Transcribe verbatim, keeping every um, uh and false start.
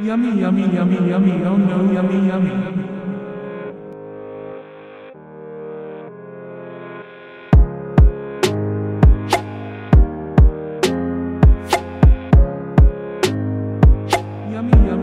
Yummy, yummy, yummy, yummy, oh no, yummy, yummy. Yummy, yummy.